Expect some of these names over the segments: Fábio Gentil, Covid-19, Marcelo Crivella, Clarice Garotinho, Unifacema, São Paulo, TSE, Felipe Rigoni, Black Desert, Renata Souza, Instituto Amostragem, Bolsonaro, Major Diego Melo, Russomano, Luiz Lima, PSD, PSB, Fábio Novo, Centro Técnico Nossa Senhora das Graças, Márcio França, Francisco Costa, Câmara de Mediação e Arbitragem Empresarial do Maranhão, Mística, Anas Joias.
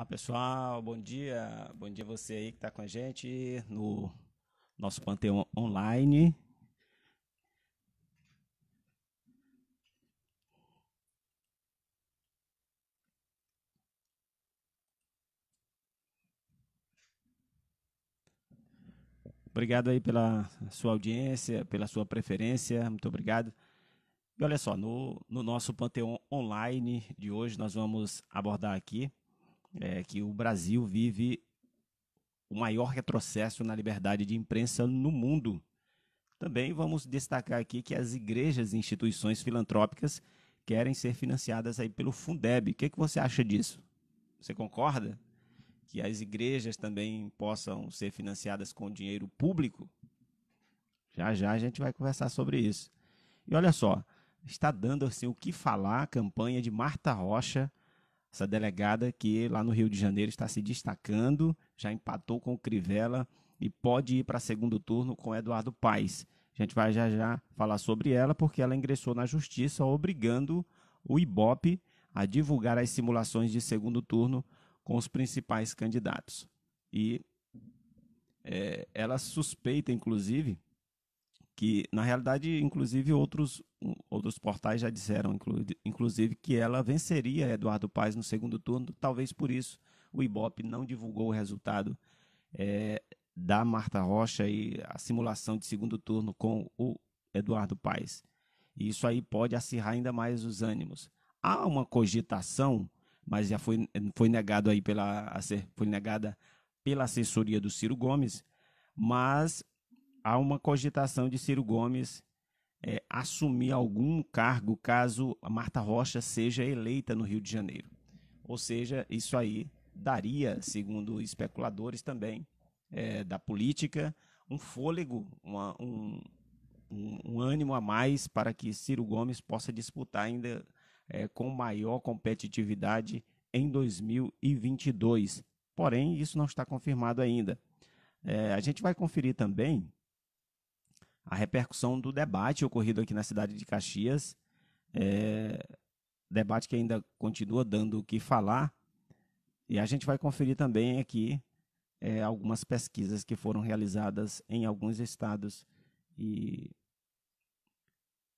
Olá pessoal, bom dia. Bom dia você aí que está com a gente no nosso Pantheon Online. Obrigado aí pela sua audiência, pela sua preferência, muito obrigado. E olha só, no nosso Pantheon Online de hoje nós vamos abordar aqui que o Brasil vive o maior retrocesso na liberdade de imprensa no mundo. Também vamos destacar aqui que as igrejas e instituições filantrópicas querem ser financiadas aí pelo Fundeb. O que você acha disso? Você concorda que as igrejas também possam ser financiadas com dinheiro público? Já já a gente vai conversar sobre isso. E olha só, está dando assim o que falar a campanha de Martha Rocha, essa delegada que lá no Rio de Janeiro está se destacando, já empatou com o Crivella e pode ir para segundo turno com Eduardo Paes. A gente vai já já falar sobre ela, porque ela ingressou na justiça obrigando o Ibope a divulgar as simulações de segundo turno com os principais candidatos. E ela suspeita, inclusive, que, na realidade, inclusive, outros portais já disseram, inclusive, que ela venceria Eduardo Paes no segundo turno. Talvez por isso o Ibope não divulgou o resultado da Martha Rocha e a simulação de segundo turno com o Eduardo Paes. E isso aí pode acirrar ainda mais os ânimos. Há uma cogitação, mas já foi negada pela assessoria do Ciro Gomes, mas há uma cogitação de Ciro Gomes assumir algum cargo caso a Martha Rocha seja eleita no Rio de Janeiro. Ou seja, isso aí daria, segundo especuladores também da política, um fôlego, um ânimo a mais para que Ciro Gomes possa disputar ainda com maior competitividade em 2022. Porém, isso não está confirmado ainda. A gente vai conferir também a repercussão do debate ocorrido aqui na cidade de Caxias, debate que ainda continua dando o que falar, e a gente vai conferir também aqui algumas pesquisas que foram realizadas em alguns estados, e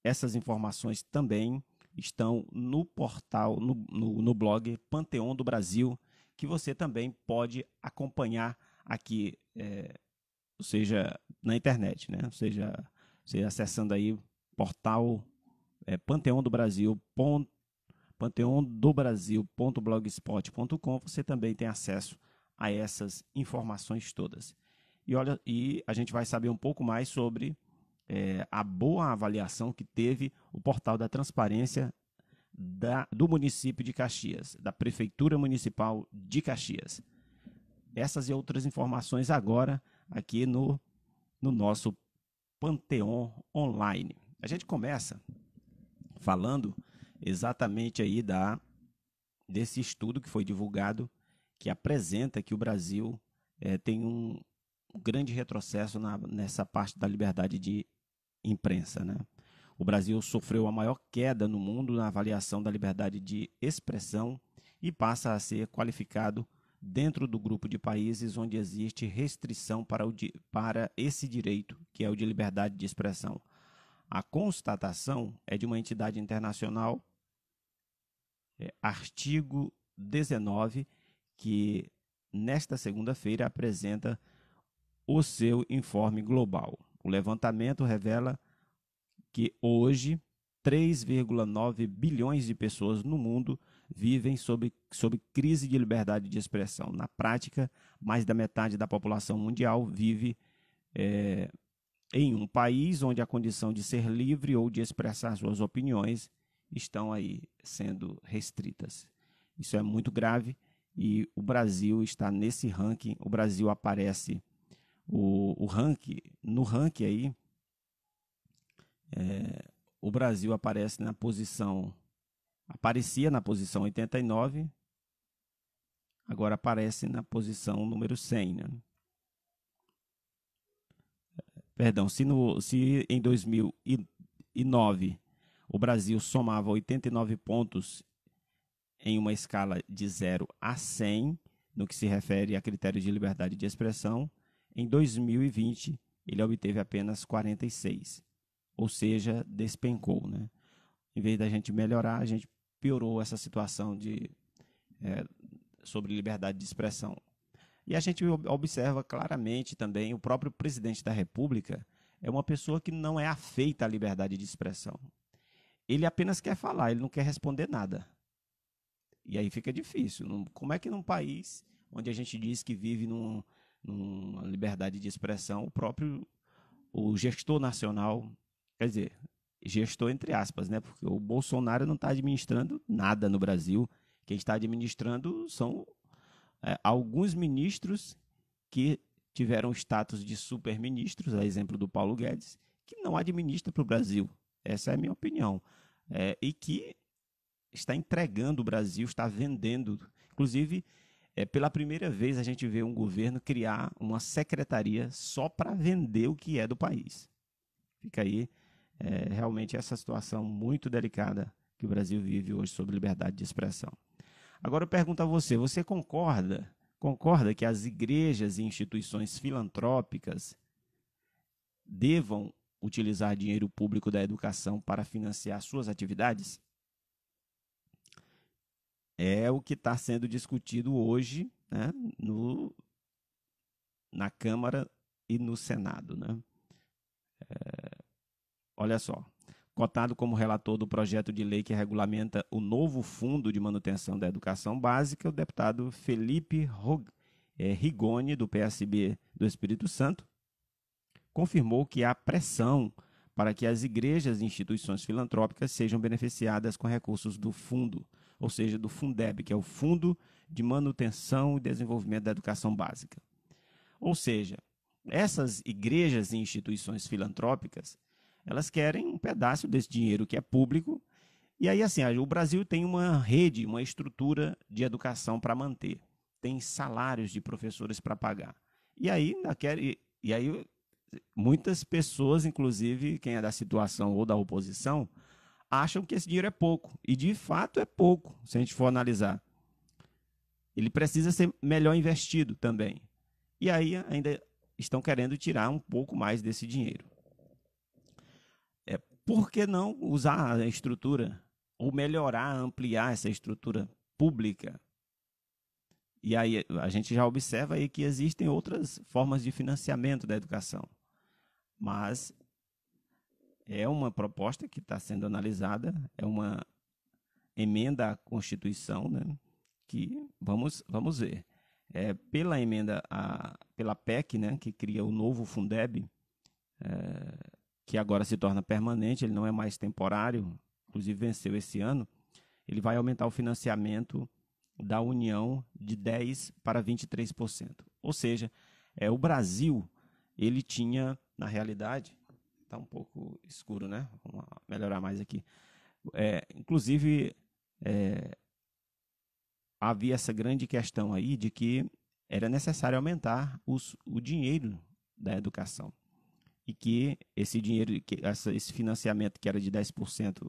essas informações também estão no portal, no blog Pantheon do Brasil, que você também pode acompanhar aqui, ou seja, na internet, né? Ou seja, você acessando aí portal pantheondobrasil.blogspot.com, você também tem acesso a essas informações todas. E a gente vai saber um pouco mais sobre a boa avaliação que teve o portal da transparência do município de Caxias, da Prefeitura Municipal de Caxias. Essas e outras informações agora aqui no nosso Pantheon Online. A gente começa falando exatamente aí desse estudo que foi divulgado, que apresenta que o Brasil tem um grande retrocesso nessa parte da liberdade de imprensa, né? O Brasil sofreu a maior queda no mundo na avaliação da liberdade de expressão e passa a ser qualificado dentro do grupo de países onde existe restrição para esse direito, que é o de liberdade de expressão. A constatação é de uma entidade internacional, Artigo 19, que nesta segunda-feira apresenta o seu informe global. O levantamento revela que hoje 3,9 bilhões de pessoas no mundo vivem sob crise de liberdade de expressão. Na prática, mais da metade da população mundial vive em um país onde a condição de ser livre ou de expressar suas opiniões estão aí sendo restritas. Isso é muito grave e o Brasil está nesse ranking. O Brasil aparece o Brasil aparecia na posição 89, agora aparece na posição número 100. Né? Perdão, se em 2009 o Brasil somava 89 pontos em uma escala de 0 a 100, no que se refere a critérios de liberdade de expressão, em 2020 ele obteve apenas 46, ou seja, despencou, né? Em vez da gente melhorar, a gente piorou essa situação de, sobre liberdade de expressão. E a gente observa claramente também o próprio presidente da República é uma pessoa que não é afeita à liberdade de expressão. Ele apenas quer falar, ele não quer responder nada. E aí fica difícil. Como é que num país onde a gente diz que vive numa liberdade de expressão, o gestor nacional, quer dizer, gestor entre aspas, né? Porque o Bolsonaro não está administrando nada no Brasil. Quem está administrando são alguns ministros que tiveram status de superministros, a exemplo do Paulo Guedes, que não administra para o Brasil. Essa é a minha opinião. E que está entregando o Brasil, está vendendo. Inclusive, pela primeira vez a gente vê um governo criar uma secretaria só para vender o que é do país. Fica aí realmente essa situação muito delicada que o Brasil vive hoje sobre liberdade de expressão. Agora eu pergunto a você, você concorda que as igrejas e instituições filantrópicas devam utilizar dinheiro público da educação para financiar suas atividades? É o que está sendo discutido hoje, né, na Câmara e no Senado, né? Olha só, cotado como relator do projeto de lei que regulamenta o novo Fundo de Manutenção da Educação Básica, o deputado Felipe Rigoni, do PSB do Espírito Santo, confirmou que há pressão para que as igrejas e instituições filantrópicas sejam beneficiadas com recursos do fundo, ou seja, do Fundeb, que é o Fundo de Manutenção e Desenvolvimento da Educação Básica. Ou seja, essas igrejas e instituições filantrópicas, elas querem um pedaço desse dinheiro que é público. E aí, assim, o Brasil tem uma rede, uma estrutura de educação para manter. Tem salários de professores para pagar. E aí, muitas pessoas, inclusive quem é da situação ou da oposição, acham que esse dinheiro é pouco. E, de fato, é pouco, se a gente for analisar. Ele precisa ser melhor investido também. E aí, ainda estão querendo tirar um pouco mais desse dinheiro. Por que não usar a estrutura ou melhorar, ampliar essa estrutura pública? E aí a gente já observa aí que existem outras formas de financiamento da educação. Mas é uma proposta que está sendo analisada, é uma emenda à Constituição, né, que vamos ver. Pela emenda, pela PEC, né, que cria o novo Fundeb, que agora se torna permanente, ele não é mais temporário, inclusive venceu esse ano, ele vai aumentar o financiamento da União de 10% para 23%. Ou seja, o Brasil, ele tinha, na realidade, está um pouco escuro, né? Vamos melhorar mais aqui. Inclusive, havia essa grande questão aí de que era necessário aumentar o dinheiro da educação. E que esse dinheiro, esse financiamento que era de 10%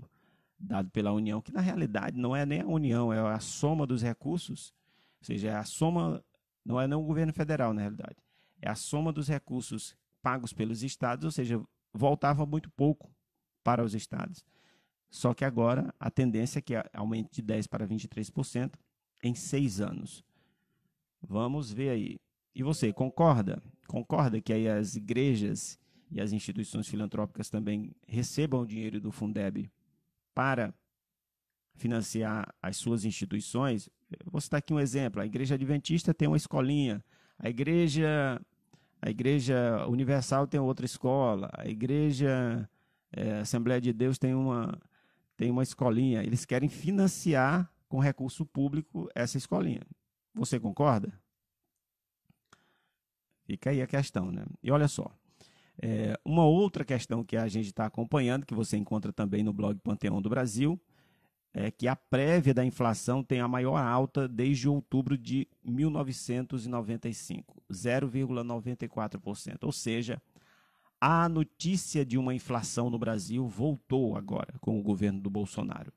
dado pela União, que na realidade não é nem a União, é a soma dos recursos, ou seja, é a soma, não é nem o governo federal na realidade, é a soma dos recursos pagos pelos estados, ou seja, voltava muito pouco para os estados. Só que agora a tendência é que aumente de 10% para 23% em 6 anos. Vamos ver aí. E você, concorda? Concorda que aí as igrejas e as instituições filantrópicas também recebam o dinheiro do Fundeb para financiar as suas instituições? Eu vou citar aqui um exemplo. A Igreja Adventista tem uma escolinha, a Igreja Universal tem outra escola, a Igreja Assembleia de Deus tem uma escolinha. Eles querem financiar com recurso público essa escolinha. Você concorda? Fica aí a questão, né? E olha só, uma outra questão que a gente está acompanhando, que você encontra também no blog Pantheon do Brasil, é que a prévia da inflação tem a maior alta desde outubro de 1995, 0,94%. Ou seja, a notícia de uma inflação no Brasil voltou agora com o governo do Bolsonaro.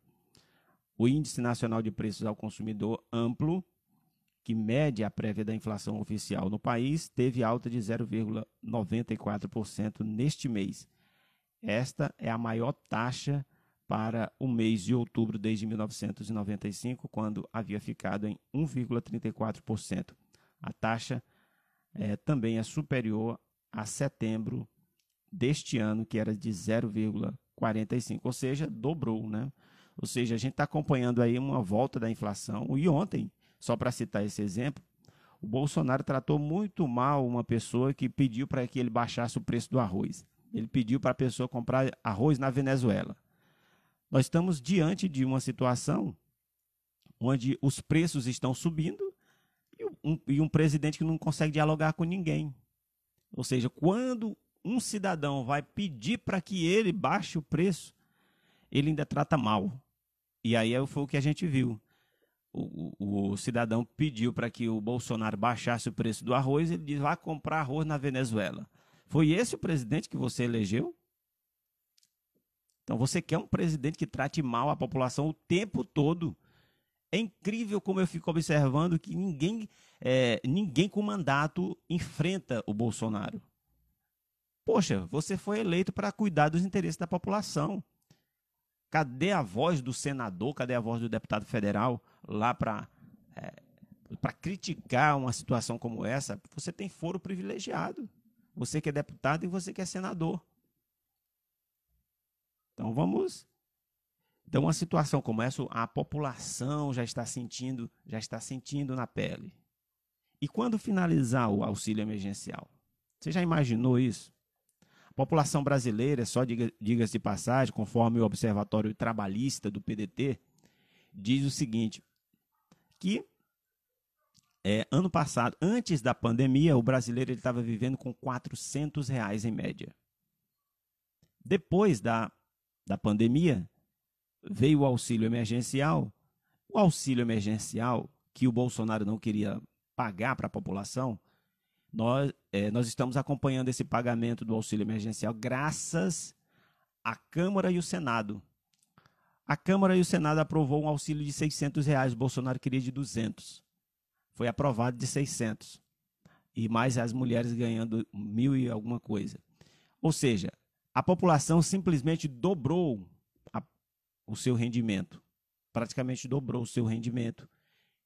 O Índice Nacional de Preços ao Consumidor Amplo, que mede a prévia da inflação oficial no país, teve alta de 0,94% neste mês. Esta é a maior taxa para o mês de outubro desde 1995, quando havia ficado em 1,34%. A taxa também é superior a setembro deste ano, que era de 0,45%, ou seja, dobrou, né? Ou seja, a gente está acompanhando aí uma volta da inflação. E ontem, só para citar esse exemplo, o Bolsonaro tratou muito mal uma pessoa que pediu para que ele baixasse o preço do arroz. Ele pediu para a pessoa comprar arroz na Venezuela. Nós estamos diante de uma situação onde os preços estão subindo e um presidente que não consegue dialogar com ninguém. Ou seja, quando um cidadão vai pedir para que ele baixe o preço, ele ainda trata mal. E aí foi o que a gente viu. O cidadão pediu para que o Bolsonaro baixasse o preço do arroz, ele diz, vá comprar arroz na Venezuela. Foi esse o presidente que você elegeu? Então você quer um presidente que trate mal a população o tempo todo. É incrível como eu fico observando que ninguém com mandato enfrenta o Bolsonaro. Poxa, você foi eleito para cuidar dos interesses da população. Cadê a voz do senador? Cadê a voz do deputado federal lá para criticar uma situação como essa? Você tem foro privilegiado. Você que é deputado e você que é senador. Então vamos... Então uma situação como essa, a população já está sentindo na pele. E quando finalizar o auxílio emergencial? Você já imaginou isso? A população brasileira, só diga-se de passagem, conforme o Observatório Trabalhista do PDT, diz o seguinte, que ano passado, antes da pandemia, o brasileiro estava vivendo com R$400 em média. Depois da pandemia, veio o auxílio emergencial. O auxílio emergencial que o Bolsonaro não queria pagar para a população, nós estamos acompanhando esse pagamento do auxílio emergencial graças à Câmara e o Senado. A Câmara e o Senado aprovou um auxílio de R$600, o Bolsonaro queria de 200. Foi aprovado de 600. E mais as mulheres ganhando 1.000 e alguma coisa. Ou seja, a população simplesmente dobrou o seu rendimento, praticamente dobrou o seu rendimento.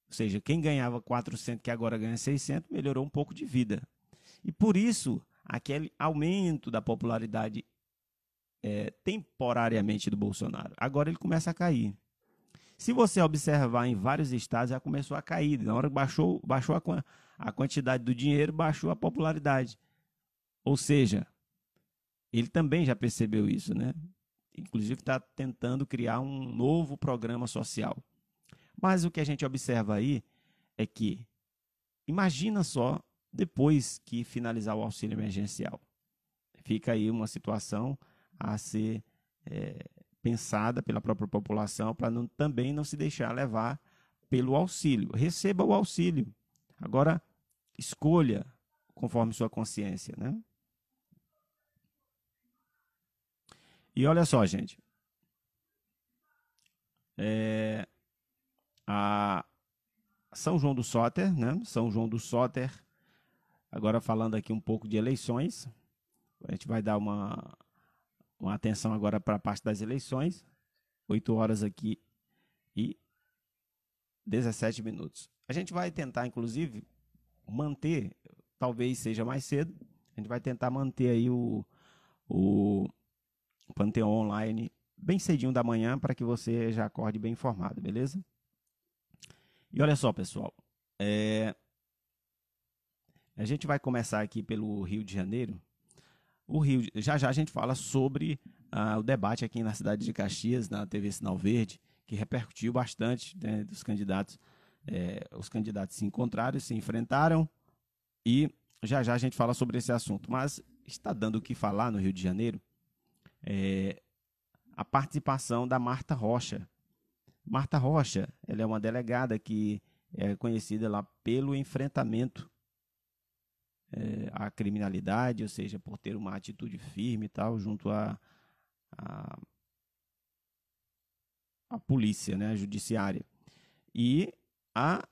Ou seja, quem ganhava 400, que agora ganha 600, melhorou um pouco de vida. E por isso, aquele aumento da popularidade temporariamente do Bolsonaro, agora ele começa a cair. Se você observar em vários estados, já começou a cair. Na hora que baixou a quantidade do dinheiro, baixou a popularidade. Ou seja, ele também já percebeu isso, né? Inclusive está tentando criar um novo programa social. Mas o que a gente observa aí é que, imagina só, depois que finalizar o auxílio emergencial, fica aí uma situação a ser pensada pela própria população para também não se deixar levar pelo auxílio. Receba o auxílio. Agora, escolha conforme sua consciência, né? E olha só, gente, a São João do Soter, né? São João do Soter, agora falando aqui um pouco de eleições, a gente vai dar uma atenção agora para a parte das eleições, 8 horas aqui e 17 minutos. A gente vai tentar, inclusive, manter, talvez seja mais cedo, a gente vai tentar manter aí o Pantheon Online bem cedinho da manhã para que você já acorde bem informado, beleza? E olha só, pessoal, a gente vai começar aqui pelo Rio de Janeiro. Já já a gente fala sobre o debate aqui na cidade de Caxias, na TV Sinal Verde, que repercutiu bastante, né, dos candidatos. Os candidatos se encontraram, se enfrentaram e já já a gente fala sobre esse assunto. Mas está dando o que falar no Rio de Janeiro a participação da Martha Rocha. Martha Rocha, ela é uma delegada que é conhecida lá pelo enfrentamento à criminalidade, ou seja, por ter uma atitude firme e tal, junto à polícia, né, judiciária. E a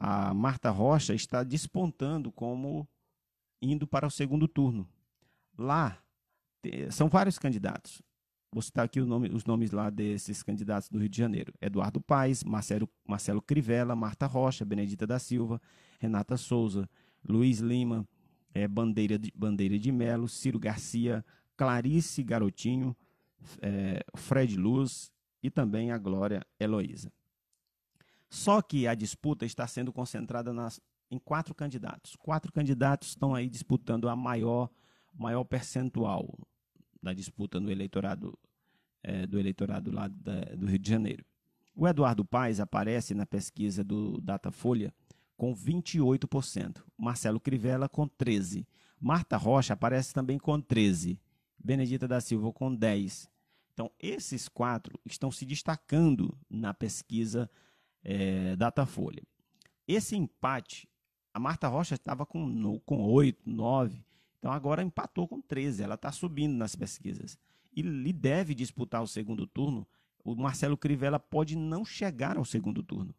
a Martha Rocha está despontando como indo para o segundo turno. Lá, são vários candidatos. Vou citar aqui os nomes lá desses candidatos do Rio de Janeiro. Eduardo Paes, Marcelo Crivella, Martha Rocha, Benedita da Silva, Renata Souza, Luiz Lima, Bandeira de Melo, Ciro Garcia, Clarice Garotinho, Fred Luz e também a Glória Heloísa. Só que a disputa está sendo concentrada em quatro candidatos. Quatro candidatos estão aí disputando a maior percentual da disputa no eleitorado, do eleitorado lá do Rio de Janeiro. O Eduardo Paes aparece na pesquisa do Datafolha com 28%, Marcelo Crivella com 13%, Martha Rocha aparece também com 13%, Benedita da Silva com 10%. Então, esses quatro estão se destacando na pesquisa Datafolha. Esse empate, a Martha Rocha estava com 8, 9, então agora empatou com 13, ela está subindo nas pesquisas. E deve disputar o segundo turno, o Marcelo Crivella pode não chegar ao segundo turno.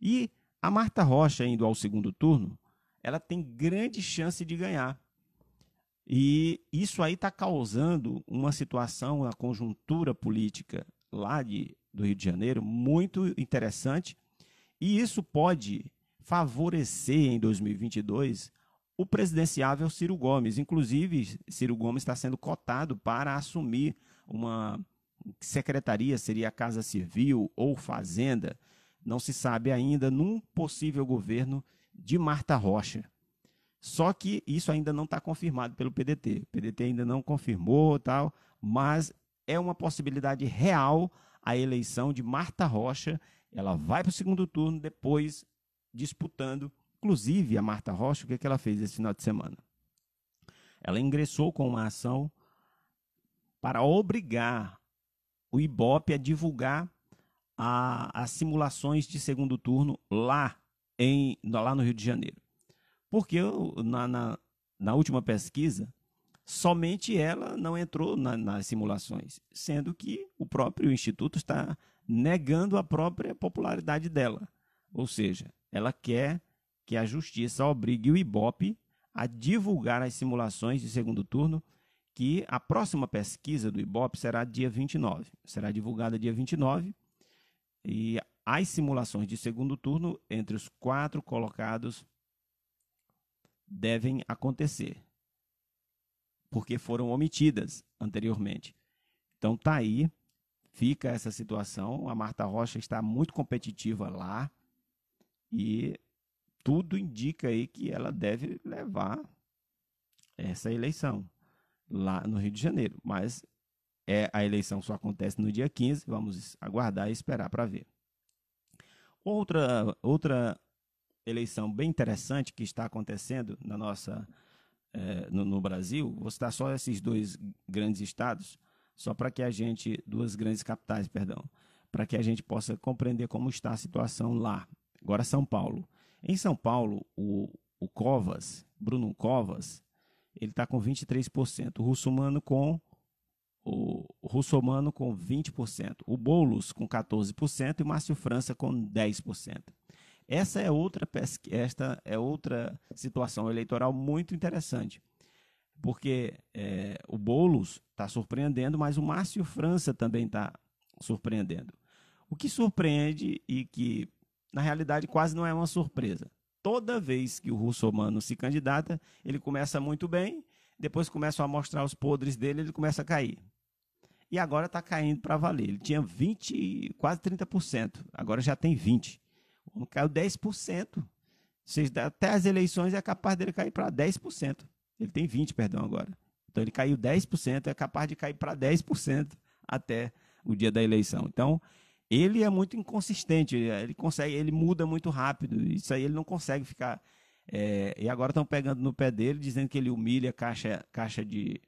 E a Martha Rocha indo ao segundo turno, ela tem grande chance de ganhar. E isso aí está causando uma situação, uma conjuntura política lá do Rio de Janeiro muito interessante, e isso pode favorecer em 2022 o presidenciável Ciro Gomes. Inclusive, Ciro Gomes está sendo cotado para assumir uma secretaria, seria a Casa Civil ou Fazenda, não se sabe ainda, num possível governo de Martha Rocha. Só que isso ainda não está confirmado pelo PDT. O PDT ainda não confirmou, tal, mas é uma possibilidade real a eleição de Martha Rocha. Ela vai para o segundo turno, depois disputando. Inclusive, a Martha Rocha, o que ela fez esse final de semana? Ela ingressou com uma ação para obrigar o Ibope a divulgar as simulações de segundo turno lá no Rio de Janeiro. Porque na última pesquisa, somente ela não entrou nas simulações, sendo que o próprio Instituto está negando a própria popularidade dela. Ou seja, ela quer que a Justiça obrigue o Ibope a divulgar as simulações de segundo turno, que a próxima pesquisa do Ibope será dia 29. Será divulgada dia 29 e as simulações de segundo turno entre os quatro colocados devem acontecer, porque foram omitidas anteriormente. Então tá aí, fica essa situação, a Martha Rocha está muito competitiva lá e tudo indica aí que ela deve levar essa eleição lá no Rio de Janeiro, mas a eleição só acontece no dia 15, vamos aguardar e esperar para ver. Outra eleição bem interessante que está acontecendo na no Brasil, vou citar só esses dois grandes estados, só para que a gente, duas grandes capitais, perdão, para que a gente possa compreender como está a situação lá. Agora São Paulo. Em São Paulo, o Covas, Bruno Covas, ele está com 23%, o Russomano com 20%, o Boulos com 14% e o Márcio França com 10%. Esta é outra situação eleitoral muito interessante, porque o Boulos está surpreendendo, mas o Márcio França também está surpreendendo. O que surpreende e que, na realidade, quase não é uma surpresa. Toda vez que o Russomano se candidata, ele começa muito bem, depois começa a mostrar os podres dele, ele começa a cair. E agora está caindo para valer. Ele tinha 20, quase 30%, agora já tem 20%. Caiu 10%. Ou seja, até as eleições é capaz dele cair para 10%. Ele tem 20%, perdão, agora. Então, ele caiu 10%, é capaz de cair para 10% até o dia da eleição. Então, ele é muito inconsistente, ele muda muito rápido. Isso aí ele não consegue ficar... e agora estão pegando no pé dele, dizendo que ele humilha caixa de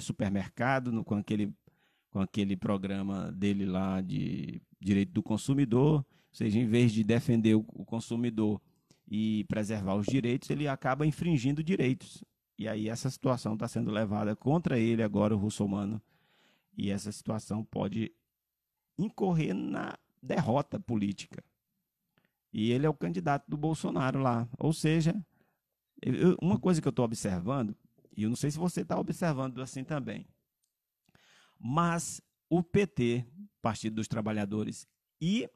supermercado com aquele programa dele lá de direito do consumidor. Ou seja, em vez de defender o consumidor e preservar os direitos, ele acaba infringindo direitos. E aí essa situação está sendo levada contra ele agora, o Russomano. E essa situação pode incorrer na derrota política. E ele é o candidato do Bolsonaro lá. Ou seja, uma coisa que eu estou observando, e eu não sei se você está observando assim também, mas o PT, Partido dos Trabalhadores, e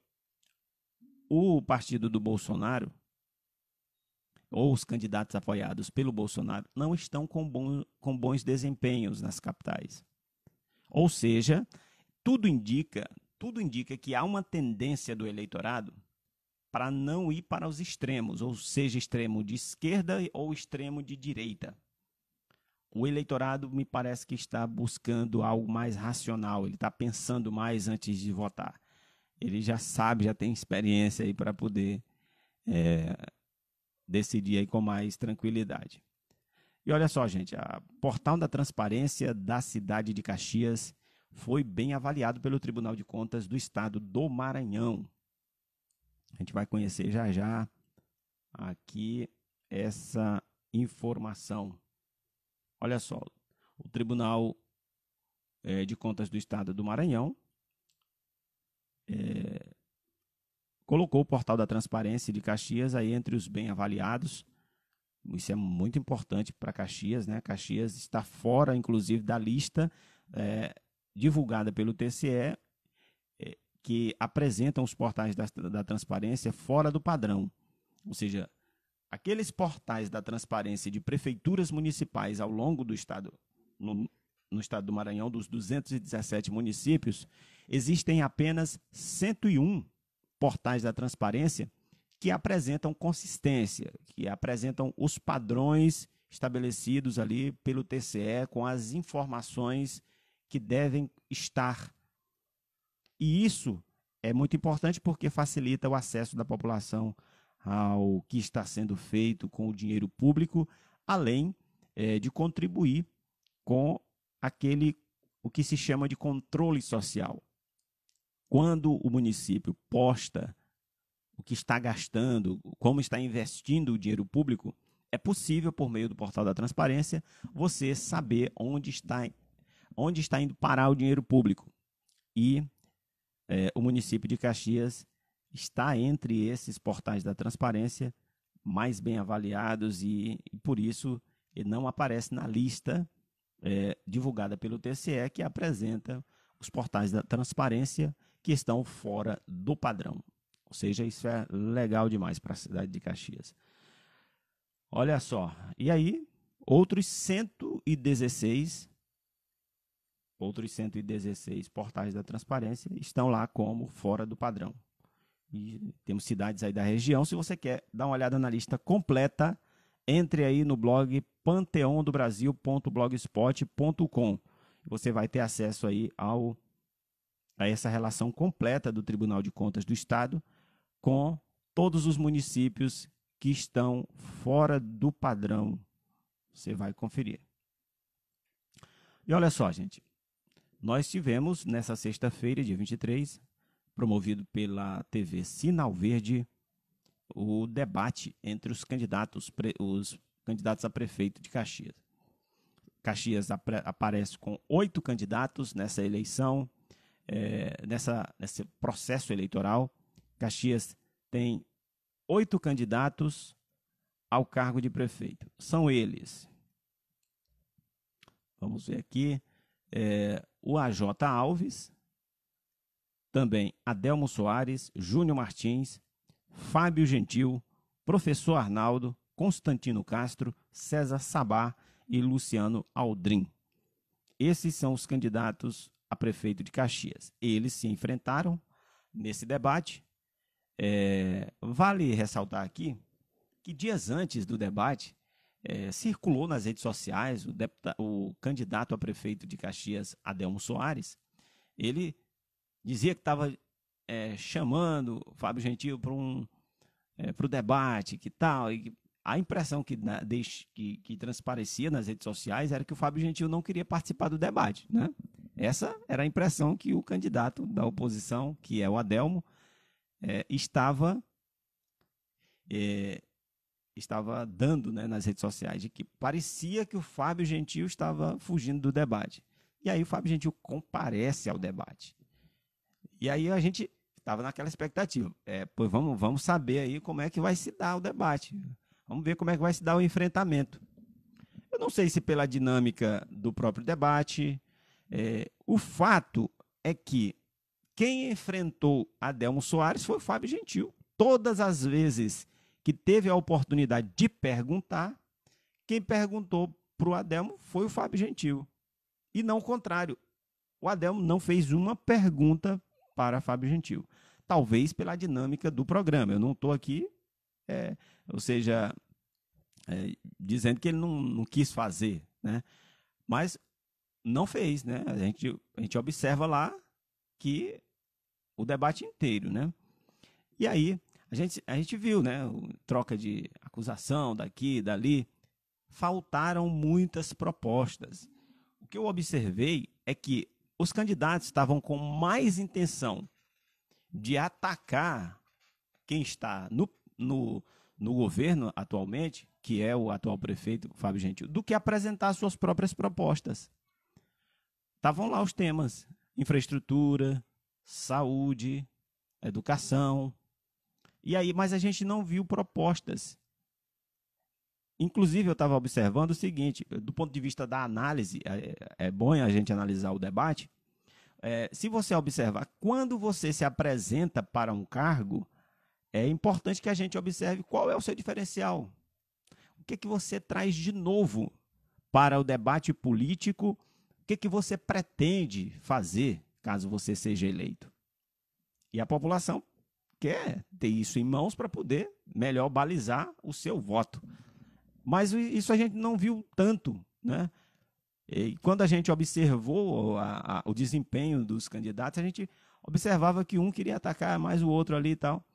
o partido do Bolsonaro, ou os candidatos apoiados pelo Bolsonaro, não estão com bons desempenhos nas capitais. Ou seja, tudo indica que há uma tendência do eleitorado para não ir para os extremos, ou seja, extremo de esquerda ou extremo de direita. O eleitorado me parece que está buscando algo mais racional, ele está pensando mais antes de votar. Ele já sabe, já tem experiência aí para poder decidir aí com mais tranquilidade. E olha só, gente, a Portal da Transparência da cidade de Caxias foi bem avaliado pelo Tribunal de Contas do Estado do Maranhão. A gente vai conhecer já já aqui essa informação. Olha só, o Tribunal de Contas do Estado do Maranhão colocou o Portal da Transparência de Caxias aí entre os bem avaliados. Isso é muito importante para Caxias, né? Caxias está fora, inclusive, da lista divulgada pelo TCE, que apresentam os portais da transparência fora do padrão. Ou seja, aqueles portais da transparência de prefeituras municipais ao longo do estado, no estado do Maranhão, dos 217 municípios, existem apenas 101 portais da transparência que apresentam consistência, que apresentam os padrões estabelecidos ali pelo TCE com as informações que devem estar. E isso é muito importante porque facilita o acesso da população ao que está sendo feito com o dinheiro público, além de contribuir com o que se chama de controle social. Quando o município posta o que está gastando, como está investindo o dinheiro público, é possível, por meio do Portal da Transparência, você saber onde está indo parar o dinheiro público. E o município de Caxias está entre esses portais da transparência mais bem avaliados e por isso, ele não aparece na lista divulgada pelo TCE, que apresenta os portais da transparência que estão fora do padrão. Ou seja, isso é legal demais para a cidade de Caxias. Olha só, e aí outros 116 portais da transparência estão lá como fora do padrão. E temos cidades aí da região. Se você quer dar uma olhada na lista completa, entre aí no blog panteondobrasil.blogspot.com. Você vai ter acesso aí a essa relação completa do Tribunal de Contas do Estado com todos os municípios que estão fora do padrão. Você vai conferir. E olha só, gente. Nós tivemos, nessa sexta-feira, dia 23, promovido pela TV Sinal Verde, o debate entre os candidatos a prefeito de Caxias. Caxias aparece com 8 candidatos nessa eleição, nesse processo eleitoral. Caxias tem 8 candidatos ao cargo de prefeito. São eles, vamos ver aqui, o AJ Alves, também Adelmo Soares, Júnior Martins, Fábio Gentil, Professor Arnaldo, Constantino Castro, César Sabá e Luciano Aldrim. Esses são os candidatos a prefeito de Caxias. Eles se enfrentaram nesse debate. Vale ressaltar aqui que dias antes do debate, circulou nas redes sociais o candidato a prefeito de Caxias, Adelmo Soares. Ele dizia que estava chamando o Fábio Gentil para o debate, que tal. E a impressão que transparecia nas redes sociais era que o Fábio Gentil não queria participar do debate, né? Essa era a impressão que o candidato da oposição, que é o Adelmo, estava dando, né, nas redes sociais, de que parecia que o Fábio Gentil estava fugindo do debate. E aí o Fábio Gentil comparece ao debate. E aí a gente estava naquela expectativa. Pois vamos saber aí como é que vai se dar o debate. Vamos ver como é que vai se dar o enfrentamento. Eu não sei se pela dinâmica do próprio debate. O fato é que quem enfrentou Adelmo Soares foi o Fábio Gentil. Todas as vezes que teve a oportunidade de perguntar, quem perguntou para o Adelmo foi o Fábio Gentil. E não o contrário. O Adelmo não fez uma pergunta para Fábio Gentil. Talvez pela dinâmica do programa. Eu não estou aqui, dizendo que ele não quis fazer, né? Mas não fez, né? A gente observa lá que o debate inteiro, né? E aí, a gente viu, né? Troca de acusação daqui, dali. Faltaram muitas propostas. O que eu observei é que os candidatos estavam com mais intenção de atacar quem está no governo atualmente, que é o atual prefeito Fábio Gentil, do que apresentar suas próprias propostas. Estavam lá os temas: infraestrutura, saúde, educação. E aí, mas a gente não viu propostas. Inclusive, eu estava observando o seguinte, do ponto de vista da análise, é bom a gente analisar o debate. Se você observar, quando você se apresenta para um cargo, é importante que a gente observe qual é o seu diferencial. O que que você traz de novo para o debate político? O que que você pretende fazer caso você seja eleito? E a população quer ter isso em mãos para poder melhor balizar o seu voto. Mas isso a gente não viu tanto, né? E quando a gente observou o desempenho dos candidatos, a gente observava que um queria atacar mais o outro ali e tal.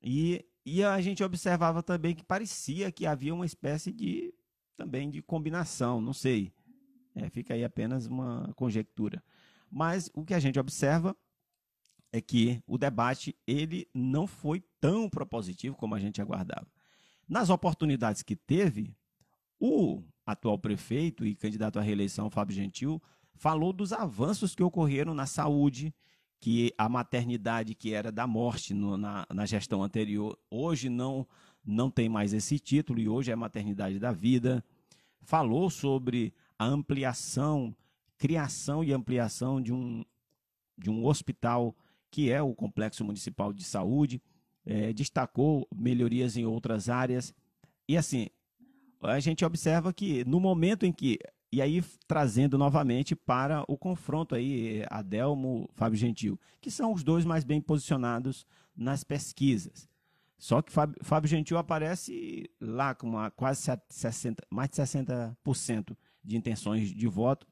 E a gente observava também que parecia que havia uma espécie de combinação, não sei. Fica aí apenas uma conjectura. Mas o que a gente observa é que o debate ele não foi tão propositivo como a gente aguardava. Nas oportunidades que teve, o atual prefeito e candidato à reeleição, Fábio Gentil, falou dos avanços que ocorreram na saúde, que a maternidade que era da morte na gestão anterior, hoje não tem mais esse título e hoje é maternidade da vida. Falou sobre a ampliação, criação e ampliação de um hospital que é o Complexo Municipal de Saúde. Destacou melhorias em outras áreas. E assim, a gente observa que no momento em que, e aí trazendo novamente para o confronto aí, Adelmo, Fábio Gentil, que são os dois mais bem posicionados nas pesquisas. Só que Fábio Gentil aparece lá com quase mais de 60% de intenções de voto.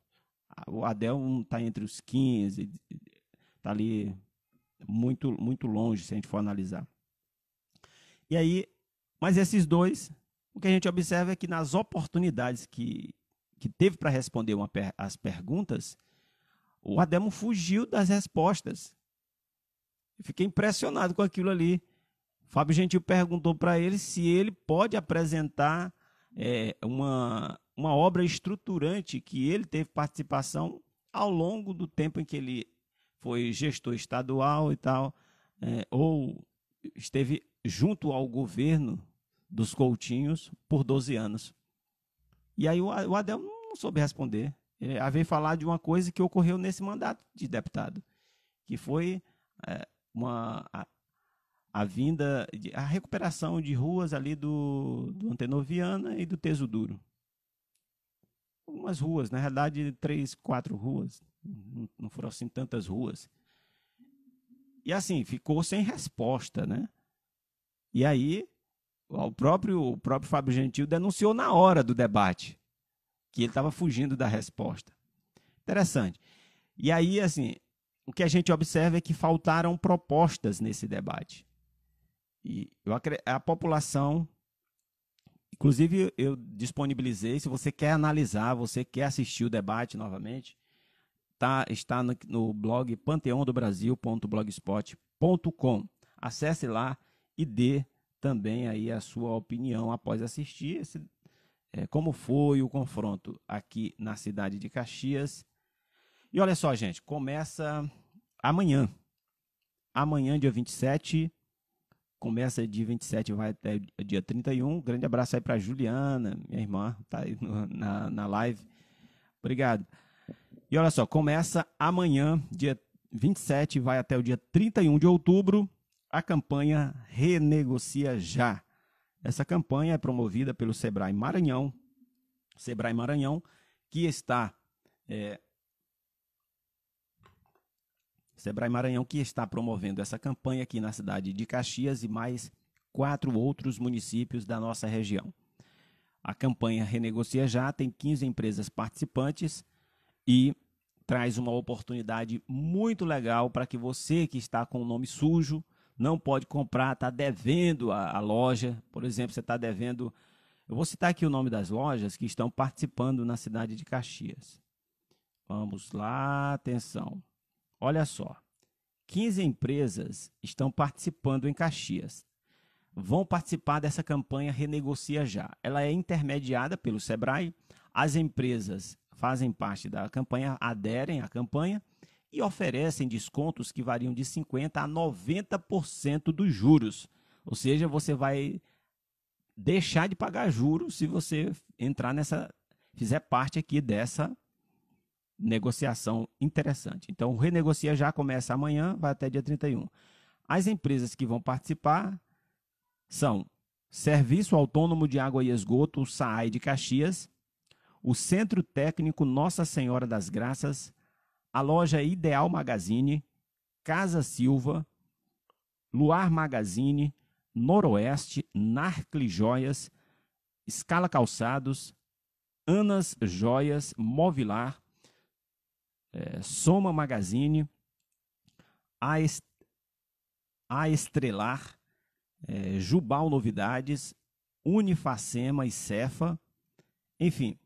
O Adelmo está entre os 15%, está ali muito, muito longe, se a gente for analisar. E aí, mas esses dois, o que a gente observa é que nas oportunidades que teve para responder as perguntas, o Adelmo fugiu das respostas. Eu fiquei impressionado com aquilo ali. Fábio Gentil perguntou para ele se ele pode apresentar uma obra estruturante que ele teve participação ao longo do tempo em que ele foi gestor estadual e tal, ou esteve junto ao governo dos Coutinhos por 12 anos. E aí o Adelmo não soube responder. Ele veio falar de uma coisa que ocorreu nesse mandato de deputado, que foi a recuperação de ruas ali do Antenor Viana e do Teso Duro. Algumas ruas, na realidade, 3, 4 ruas. Não foram assim tantas ruas. E assim, ficou sem resposta, né? E aí, o próprio Fábio Gentil denunciou na hora do debate que ele estava fugindo da resposta. Interessante. E aí, assim, o que a gente observa é que faltaram propostas nesse debate. E a população... Inclusive, eu disponibilizei, se você quer analisar, você quer assistir o debate novamente, está no blog panteondobrasil.blogspot.com. Acesse lá e dê também aí a sua opinião após assistir como foi o confronto aqui na cidade de Caxias. E olha só, gente, começa amanhã. amanhã, dia 27, começa dia 27 e vai até dia 31. Grande abraço aí para Juliana, minha irmã, tá aí na live. Obrigado. E olha só, começa amanhã, dia 27, e vai até o dia 31 de outubro, a campanha Renegocia Já. Essa campanha é promovida pelo Sebrae Maranhão, que está... Sebrae Maranhão, que está promovendo essa campanha aqui na cidade de Caxias e mais 4 outros municípios da nossa região. A campanha Renegocia Já tem 15 empresas participantes e traz uma oportunidade muito legal para que você que está com o nome sujo, não pode comprar, está devendo a loja, por exemplo, você está devendo... Eu vou citar aqui o nome das lojas que estão participando na cidade de Caxias. Vamos lá, atenção. Olha só, 15 empresas estão participando em Caxias. Vão participar dessa campanha Renegocia Já. Ela é intermediada pelo Sebrae, as empresas fazem parte da campanha, aderem à campanha e oferecem descontos que variam de 50% a 90% dos juros. Ou seja, você vai deixar de pagar juros se você entrar fizer parte aqui dessa negociação interessante. Então, o Renegocia Já começa amanhã, vai até dia 31. As empresas que vão participar são Serviço Autônomo de Água e Esgoto, o SAAI de Caxias, o Centro Técnico Nossa Senhora das Graças, a loja Ideal Magazine, Casa Silva, Luar Magazine, Noroeste, Narcle Joias, Escala Calçados, Anas Joias, Movilar, Soma Magazine, A Estrelar, Jubal Novidades, Unifacema e Cefa. Enfim,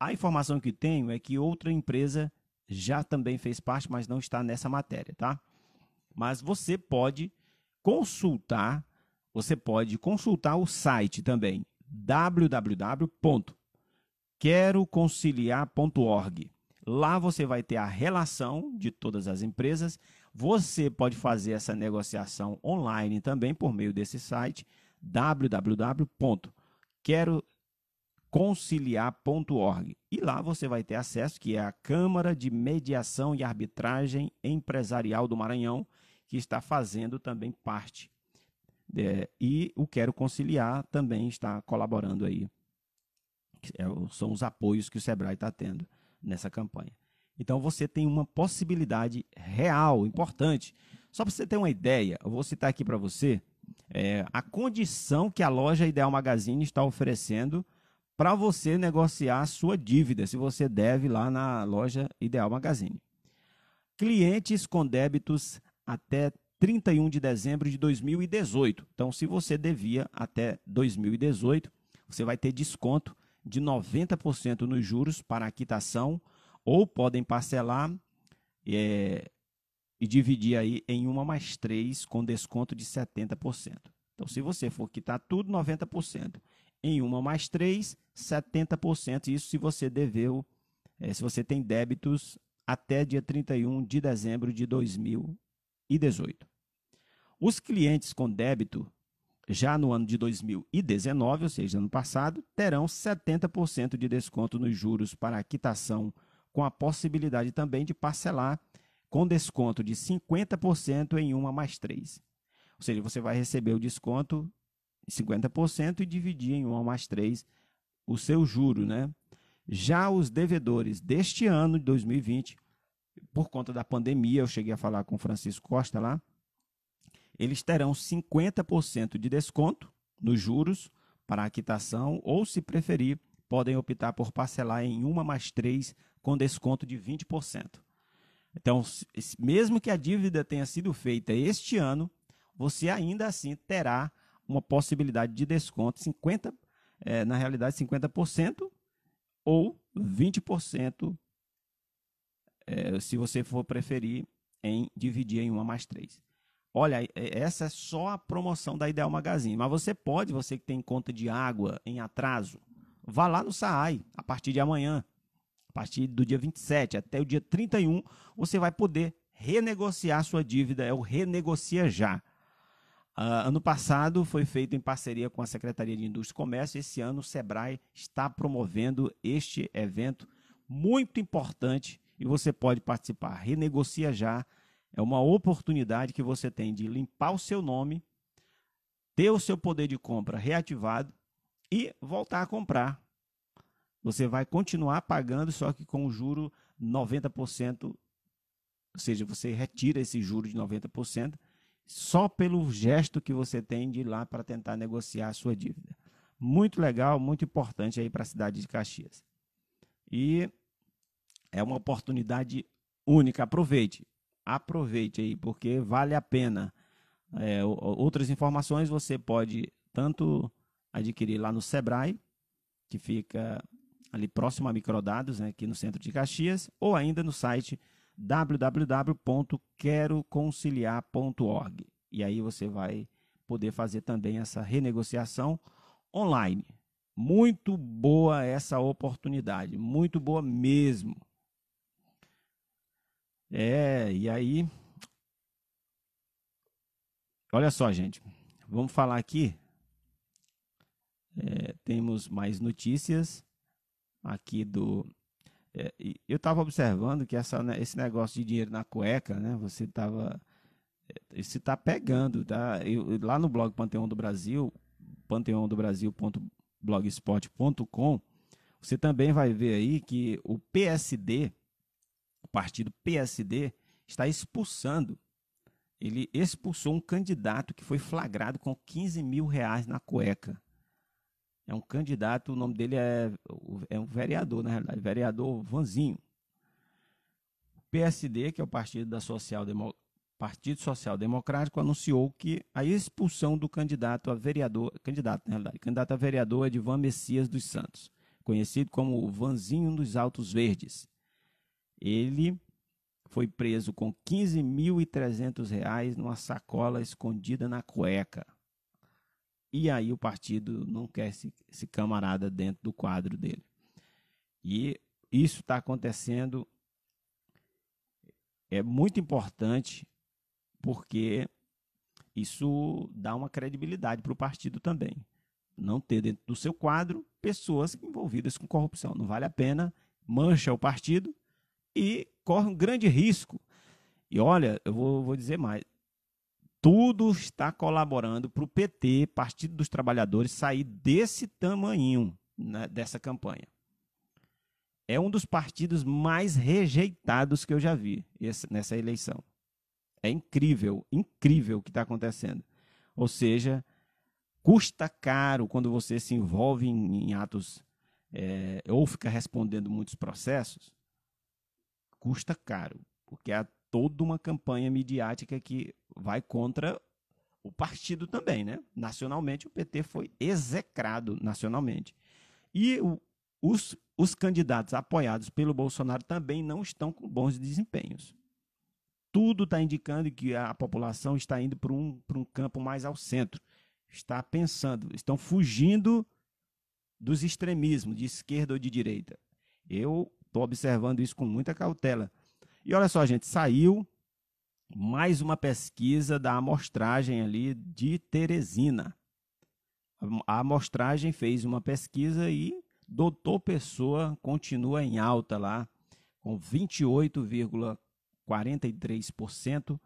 a informação que tenho é que outra empresa já também fez parte, mas não está nessa matéria, tá? Mas você pode consultar, o site também, www.queroconciliar.org. Lá você vai ter a relação de todas as empresas. Você pode fazer essa negociação online também por meio desse site, www.queroconciliar.org. E lá você vai ter acesso, que é a Câmara de Mediação e Arbitragem Empresarial do Maranhão, que está fazendo também parte. E o Quero Conciliar também está colaborando aí. São os apoios que o Sebrae está tendo nessa campanha. Então você tem uma possibilidade real, importante. Só para você ter uma ideia, eu vou citar aqui para você a condição que a loja Ideal Magazine está oferecendo para você negociar a sua dívida, se você deve lá na loja Ideal Magazine. Clientes com débitos até 31 de dezembro de 2018. Então, se você devia até 2018, você vai ter desconto de 90% nos juros para a quitação, ou podem parcelar e dividir aí em 1 mais 3 com desconto de 70%. Então, se você for quitar tudo, 90%. Em 1 mais 3, 70%. Isso se você deveu, se você tem débitos até dia 31 de dezembro de 2018. Os clientes com débito já no ano de 2019, ou seja, ano passado, terão 70% de desconto nos juros para a quitação, com a possibilidade também de parcelar com desconto de 50% em 1 mais 3. Ou seja, você vai receber o desconto 50% e dividir em 1 mais 3 o seu juro, né? Já os devedores deste ano de 2020, por conta da pandemia, eu cheguei a falar com o Francisco Costa lá, eles terão 50% de desconto nos juros para a quitação, ou se preferir, podem optar por parcelar em 1 mais 3 com desconto de 20%. Então, mesmo que a dívida tenha sido feita este ano, você ainda assim terá uma possibilidade de desconto, 50% ou 20%, se você for preferir, em dividir em 1 mais 3. Olha, essa é só a promoção da Ideal Magazine, mas você que tem conta de água em atraso, vá lá no SAAI a partir de amanhã, a partir do dia 27 até o dia 31, você vai poder renegociar sua dívida, é o Renegocia Já. Ano passado foi feito em parceria com a Secretaria de Indústria e Comércio. Esse ano o Sebrae está promovendo este evento muito importante e você pode participar. Renegocia Já é uma oportunidade que você tem de limpar o seu nome, ter o seu poder de compra reativado e voltar a comprar. Você vai continuar pagando, só que com o juro 90%, ou seja, você retira esse juro de 90%, só pelo gesto que você tem de ir lá para tentar negociar a sua dívida. Muito legal, muito importante aí para a cidade de Caxias. E é uma oportunidade única, aproveite. Aproveite aí, porque vale a pena. Outras informações você pode tanto adquirir lá no Sebrae, que fica ali próximo a Microdados, né, aqui no centro de Caxias, ou ainda no site www.queroconciliar.org. E aí você vai poder fazer também essa renegociação online. Muito boa essa oportunidade, muito boa mesmo. E aí, olha só, gente, vamos falar aqui, temos mais notícias aqui do... eu estava observando que esse negócio de dinheiro na cueca, né? Você estava... Você está pegando, tá? Lá no blog Pantheon do Brasil, pantheondobrasil.blogspot.com, você também vai ver aí que o PSD, o partido PSD, está expulsando. Ele expulsou um candidato que foi flagrado com 15 mil reais na cueca. É um candidato, o nome dele é um vereador, na realidade, vereador Vanzinho. O PSD, que é o Partido Social Democrático, anunciou que a expulsão do candidato a vereador, candidato a vereador Edvan Messias dos Santos, conhecido como Vanzinho dos Altos Verdes. Ele foi preso com R$ 15.300 numa sacola escondida na cueca. E aí o partido não quer esse camarada dentro do quadro dele. E isso está acontecendo, é muito importante, porque isso dá uma credibilidade para o partido também. Não ter dentro do seu quadro pessoas envolvidas com corrupção. Não vale a pena, mancha o partido e corre um grande risco. E olha, eu vou dizer mais. Tudo está colaborando para o PT, Partido dos Trabalhadores, sair desse tamanho, né, dessa campanha. É um dos partidos mais rejeitados que eu já vi nessa eleição. É incrível, incrível o que está acontecendo. Ou seja, custa caro quando você se envolve em atos ou fica respondendo muitos processos. Custa caro, porque a toda uma campanha midiática que vai contra o partido também, né? Nacionalmente, o PT foi execrado nacionalmente. E os candidatos apoiados pelo Bolsonaro também não estão com bons desempenhos. Tudo está indicando que a população está indo para um campo mais ao centro. Está pensando, estão fugindo dos extremismos, de esquerda ou de direita. Eu estou observando isso com muita cautela. E olha só, gente, saiu mais uma pesquisa da amostragem ali de Teresina. A amostragem fez uma pesquisa e Doutor Pessoa continua em alta lá, com 28,43%,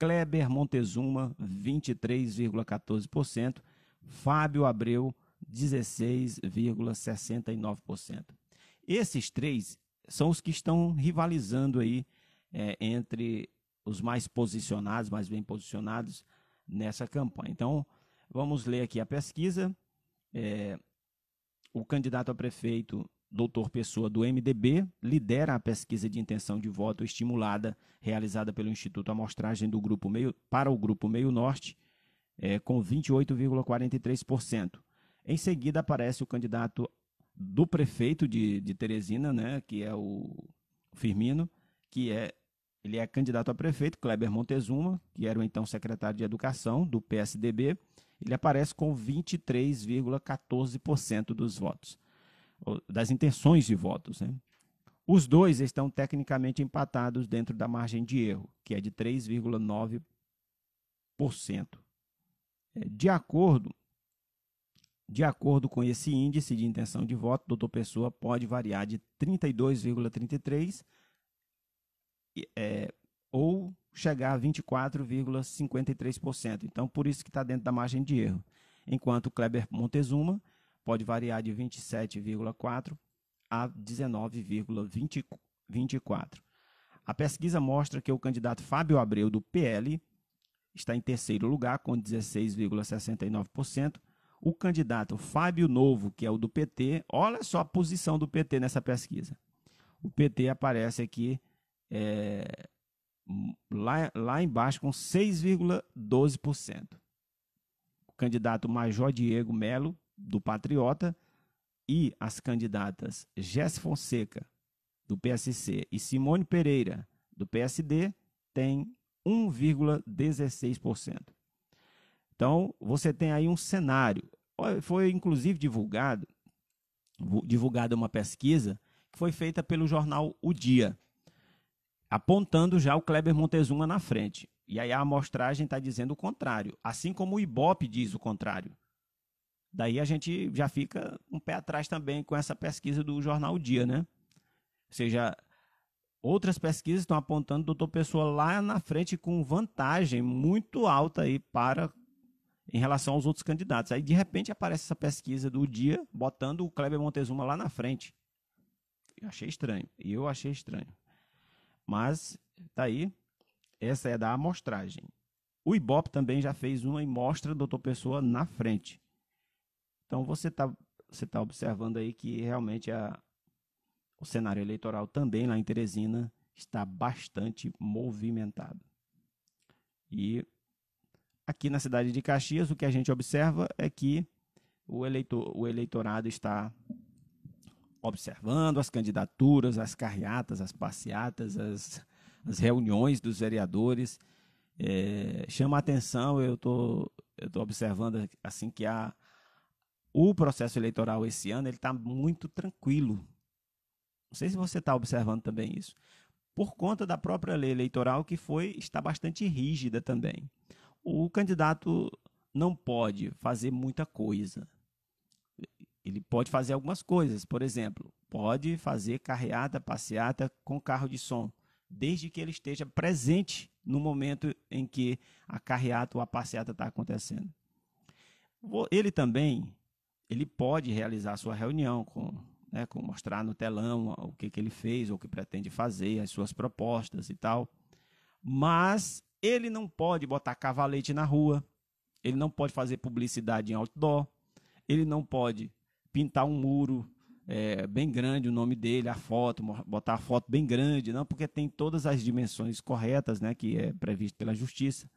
Kleber Montezuma, 23,14%, Fábio Abreu, 16,69%. Esses três são os que estão rivalizando aí, entre os mais posicionados, mais bem posicionados nessa campanha. Então, vamos ler aqui a pesquisa. O candidato a prefeito, Doutor Pessoa, do MDB, lidera a pesquisa de intenção de voto estimulada realizada pelo Instituto Amostragem para o Grupo Meio Norte, com 28,43%. Em seguida, aparece o candidato do prefeito de Teresina, né, que é o Firmino, ele é candidato a prefeito, Kleber Montezuma, que era o então secretário de Educação do PSDB, ele aparece com 23,14% das intenções de votos. Né? Os dois estão tecnicamente empatados dentro da margem de erro, que é de 3,9%. De acordo com esse índice de intenção de voto, Doutor Pessoa pode variar de 32,33% ou chegar a 24,53%. Então, por isso que está dentro da margem de erro. Enquanto Kleber Montezuma pode variar de 27,4% a 19,24%. A pesquisa mostra que o candidato Fábio Abreu, do PL, está em terceiro lugar, com 16,69%. O candidato Fábio Novo, que é o do PT, olha só a posição do PT nessa pesquisa. O PT aparece aqui lá embaixo com 6,12%. O candidato Major Diego Melo, do Patriota, e as candidatas Jéssica Fonseca, do PSC, e Simone Pereira, do PSD, têm 1,16%. Então, você tem aí um cenário. Foi, inclusive, divulgada uma pesquisa que foi feita pelo jornal O Dia, apontando já o Kleber Montezuma na frente. E aí a amostragem está dizendo o contrário, assim como o Ibope diz o contrário. Daí a gente já fica um pé atrás também com essa pesquisa do jornal O Dia, né? Ou seja, outras pesquisas estão apontando o Doutor Pessoa lá na frente com vantagem muito alta aí em relação aos outros candidatos. Aí, de repente, aparece essa pesquisa do Dia, botando o Kleber Montezuma lá na frente. Eu achei estranho. Mas, tá aí, essa é da amostragem. O Ibope também já fez uma e mostra Doutor Pessoa na frente. Então, você tá observando aí que realmente o cenário eleitoral também lá em Teresina está bastante movimentado. E aqui na cidade de Caxias, o que a gente observa é que o eleitorado está observando as candidaturas, as carreatas, as passeatas, as reuniões dos vereadores. Chama a atenção, eu tô observando assim que o processo eleitoral esse ano ele está muito tranquilo. Não sei se você está observando também isso. Por conta da própria lei eleitoral que está bastante rígida também. O candidato não pode fazer muita coisa. Ele pode fazer algumas coisas, por exemplo, pode fazer carreata, passeata com carro de som, desde que ele esteja presente no momento em que a carreata ou a passeata está acontecendo. Ele também pode realizar sua reunião, com mostrar no telão o que ele fez, ou o que pretende fazer, as suas propostas e tal, mas ele não pode botar cavalete na rua, ele não pode fazer publicidade em outdoor, ele não pode pintar um muro bem grande, o nome dele, a foto, botar a foto bem grande, não, porque tem todas as dimensões corretas, né, que é previsto pela justiça.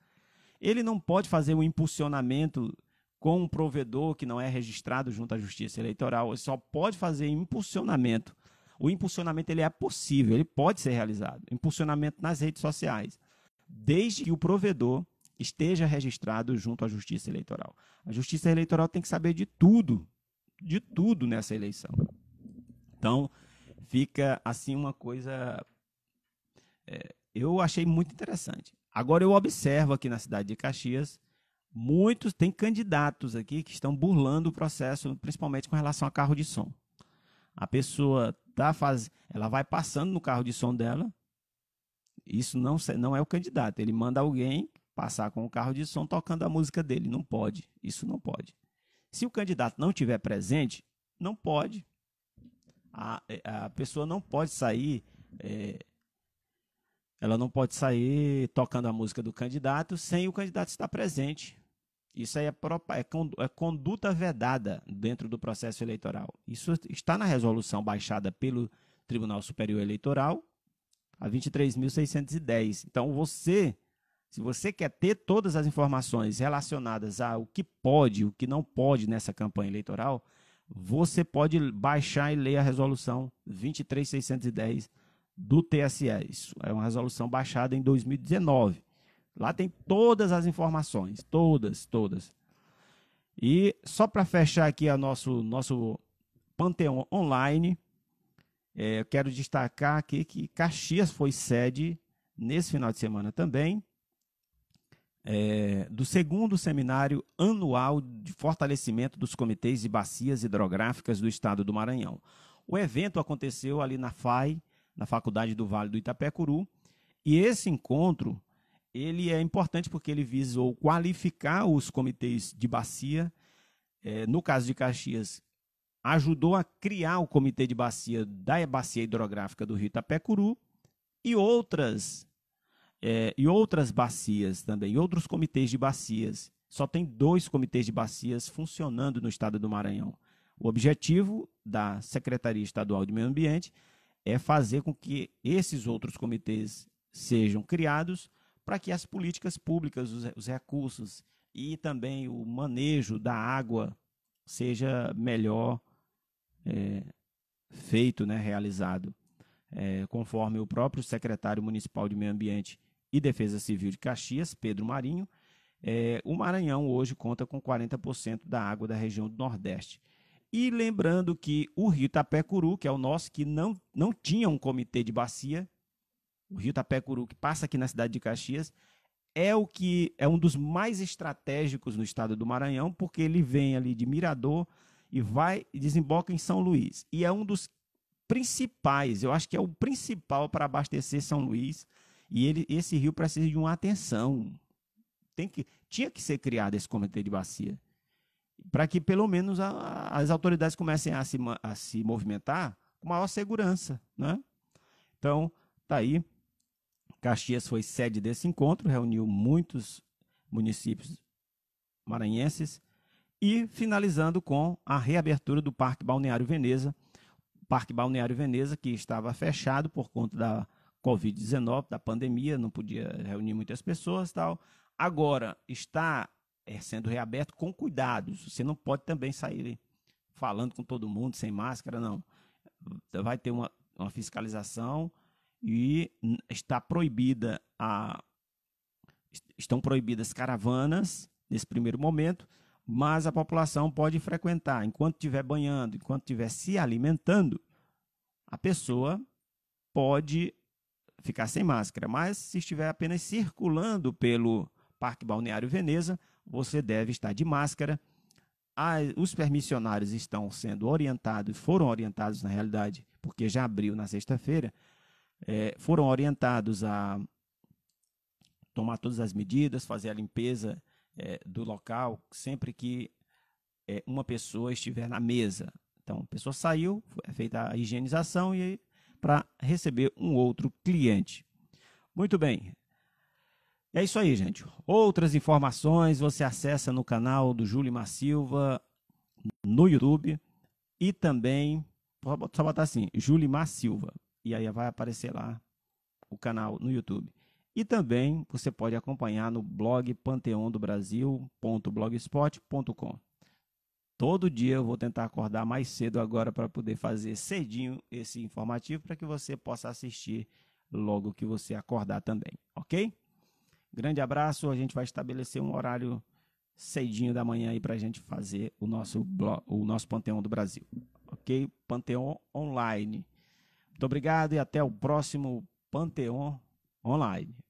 Ele não pode fazer um impulsionamento com um provedor que não é registrado junto à justiça eleitoral, ele só pode fazer impulsionamento. O impulsionamento ele é possível, ele pode ser realizado, impulsionamento nas redes sociais, desde que o provedor esteja registrado junto à Justiça Eleitoral. A Justiça Eleitoral tem que saber de tudo nessa eleição. Então, fica assim uma coisa... eu achei muito interessante. Agora, eu observo aqui na cidade de Caxias, tem candidatos aqui que estão burlando o processo, principalmente com relação a carro de som. A pessoa ela vai passando no carro de som dela. Isso não é o candidato. Ele manda alguém passar com o carro de som tocando a música dele. Não pode. Isso não pode. Se o candidato não estiver presente, não pode. A pessoa não pode sair. Ela não pode sair tocando a música do candidato sem o candidato estar presente. Isso aí é conduta vedada dentro do processo eleitoral. Isso está na resolução baixada pelo Tribunal Superior Eleitoral, a 23.610. Então, se você quer ter todas as informações relacionadas ao que pode, o que não pode nessa campanha eleitoral, você pode baixar e ler a resolução 23.610 do TSE. Isso é uma resolução baixada em 2019. Lá tem todas as informações, todas. E só para fechar aqui o nosso Pantheon Online, Eu quero destacar aqui que Caxias foi sede, nesse final de semana também, do segundo seminário anual de fortalecimento dos comitês de bacias hidrográficas do Estado do Maranhão. O evento aconteceu ali na FAI, na Faculdade do Vale do Itapecuru, e esse encontro ele é importante porque ele visou qualificar os comitês de bacia. No caso de Caxias, ajudou a criar o comitê de bacia da bacia hidrográfica do Rio Itapecuru e outras bacias também, outros comitês de bacias. Só tem 2 comitês de bacias funcionando no estado do Maranhão. O objetivo da Secretaria Estadual de Meio Ambiente é fazer com que esses outros comitês sejam criados para que as políticas públicas, os recursos e também o manejo da água seja melhor feito, né, realizado. Conforme o próprio secretário municipal de Meio Ambiente e Defesa Civil de Caxias, Pedro Marinho, o Maranhão hoje conta com 40% da água da região do Nordeste. E lembrando que o Rio Itapecuru, que é o nosso, que não tinha um comitê de bacia, o Rio Itapecuru, que passa aqui na cidade de Caxias, é um dos mais estratégicos no estado do Maranhão, porque ele vem ali de Mirador e desemboca em São Luís. E é um dos principais, eu acho que é o principal para abastecer São Luís, e esse rio precisa de uma atenção. Tinha que ser criado esse comitê de bacia, para que pelo menos as autoridades comecem a se movimentar com maior segurança, né? Então, tá aí, Caxias foi sede desse encontro, reuniu muitos municípios maranhenses, e finalizando com a reabertura do Parque Balneário Veneza, Parque Balneário Veneza, que estava fechado por conta da Covid-19, da pandemia, não podia reunir muitas pessoas e tal. Agora, está sendo reaberto com cuidados. Você não pode também sair falando com todo mundo, sem máscara, não. Vai ter uma fiscalização e estão proibidas caravanas nesse primeiro momento, mas a população pode frequentar. Enquanto estiver banhando, enquanto estiver se alimentando, a pessoa pode ficar sem máscara. Mas se estiver apenas circulando pelo Parque Balneário Veneza, você deve estar de máscara. Os permissionários estão sendo orientados, foram orientados na realidade, porque já abriu na sexta-feira, foram orientados a tomar todas as medidas, fazer a limpeza do local sempre que uma pessoa estiver na mesa. Então, a pessoa saiu, foi feita a higienização e para receber um outro cliente. Muito bem. É isso aí, gente. Outras informações você acessa no canal do Júlio Mar Silva no YouTube e também, só botar assim, Júlio Mar Silva, e aí vai aparecer lá o canal no YouTube. E também você pode acompanhar no blog panteondobrasil.blogspot.com. Todo dia eu vou tentar acordar mais cedo agora para poder fazer cedinho esse informativo para que você possa assistir logo que você acordar também, ok? Grande abraço, a gente vai estabelecer um horário cedinho da manhã aí para a gente fazer o nosso Panteão do Brasil, ok? Pantheon Online. Muito obrigado e até o próximo Panteon Online.